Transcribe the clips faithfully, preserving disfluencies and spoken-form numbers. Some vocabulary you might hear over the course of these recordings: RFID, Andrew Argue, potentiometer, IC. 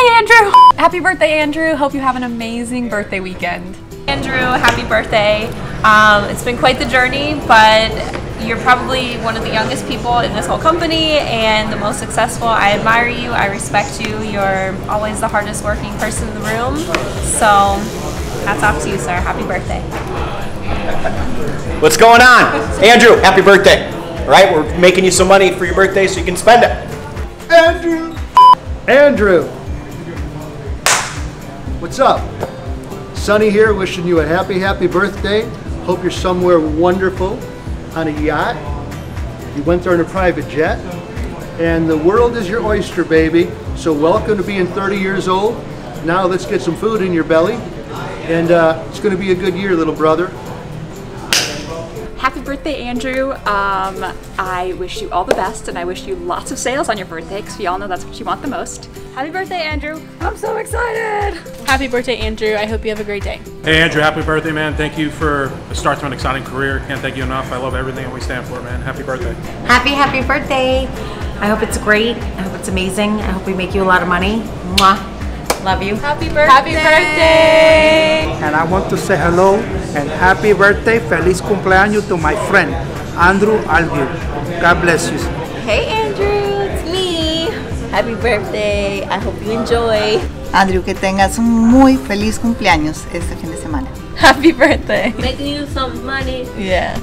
Hey, Andrew! Happy birthday, Andrew. Hope you have an amazing birthday weekend. Andrew, happy birthday. Um, it's been quite the journey, but you're probably one of the youngest people in this whole company and the most successful. I admire you. I respect you. You're always the hardest working person in the room. So hats off to you, sir. Happy birthday. What's going on? Andrew, happy birthday. All right, we're making you some money for your birthday so you can spend it. Andrew! Andrew! What's up? Sonny here wishing you a happy, happy birthday. Hope you're somewhere wonderful on a yacht. You went there in a private jet. And the world is your oyster, baby. So welcome to being thirty years old. Now let's get some food in your belly. And uh, it's going to be a good year, little brother. Happy birthday, Andrew. Um, I wish you all the best, and I wish you lots of sales on your birthday, because we all know that's what you want the most. Happy birthday, Andrew. I'm so excited. Happy birthday, Andrew. I hope you have a great day. Hey, Andrew, happy birthday, man. Thank you for the start to an exciting career. Can't thank you enough. I love everything that we stand for, man. Happy birthday. Happy, happy birthday. I hope it's great. I hope it's amazing. I hope we make you a lot of money. Mwah. Love you. Happy birthday. Happy birthday. And I want to say hello and happy birthday, feliz cumpleaños to my friend, Andrew Argue. God bless you. Hey, Andrew, it's me. Happy birthday. I hope you enjoy. Andrew, que tengas un muy feliz cumpleaños este fin de semana. Happy birthday. Making you some money. Yeah.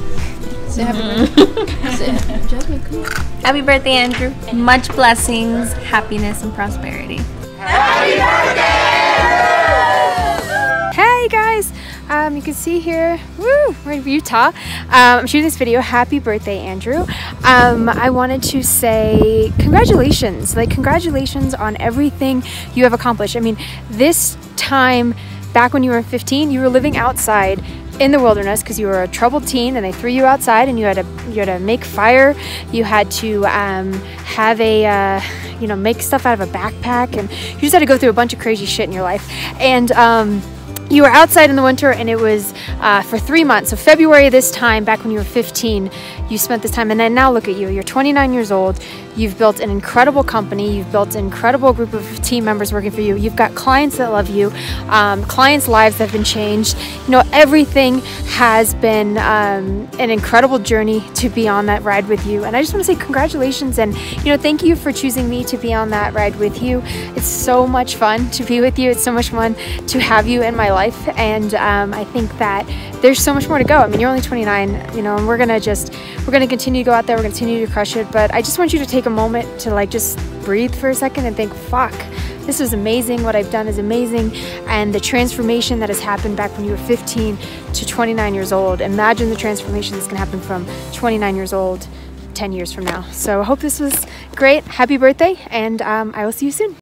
Say happy birthday. Happy birthday, Andrew. Much blessings, happiness, and prosperity. Happy birthday! Hey guys, um, you can see here, woo, we're in Utah. Um, I'm shooting this video. Happy birthday, Andrew. Um, I wanted to say congratulations, like congratulations on everything you have accomplished. I mean, this time back when you were fifteen, you were living outside in the wilderness because you were a troubled teen, and they threw you outside, and you had to you had to make fire. You had to um, have a uh, you know make stuff out of a backpack, and you just had to go through a bunch of crazy shit in your life. And um, you were outside in the winter, and it was uh, for three months. So February this time, back when you were fifteen, you spent this time. And then now look at you. You're twenty-nine years old. You've built an incredible company. You've built an incredible group of team members working for you. You've got clients that love you, um, clients' lives have been changed. You know, everything has been um, an incredible journey to be on that ride with you. And I just want to say congratulations, and, you know, thank you for choosing me to be on that ride with you. It's so much fun to be with you. It's so much fun to have you in my life. And um, I think that there's so much more to go. I mean, you're only twenty-nine, you know, and we're going to just, we're going to continue to go out there. We're going to continue to crush it. But I just want you to take a moment to like just breathe for a second and think, fuck, this is amazing. What I've done is amazing, and the transformation that has happened back when you were fifteen to twenty-nine years old. Imagine the transformation that's gonna happen from twenty-nine years old ten years from now. So I hope this was great. Happy birthday, and um, I will see you soon.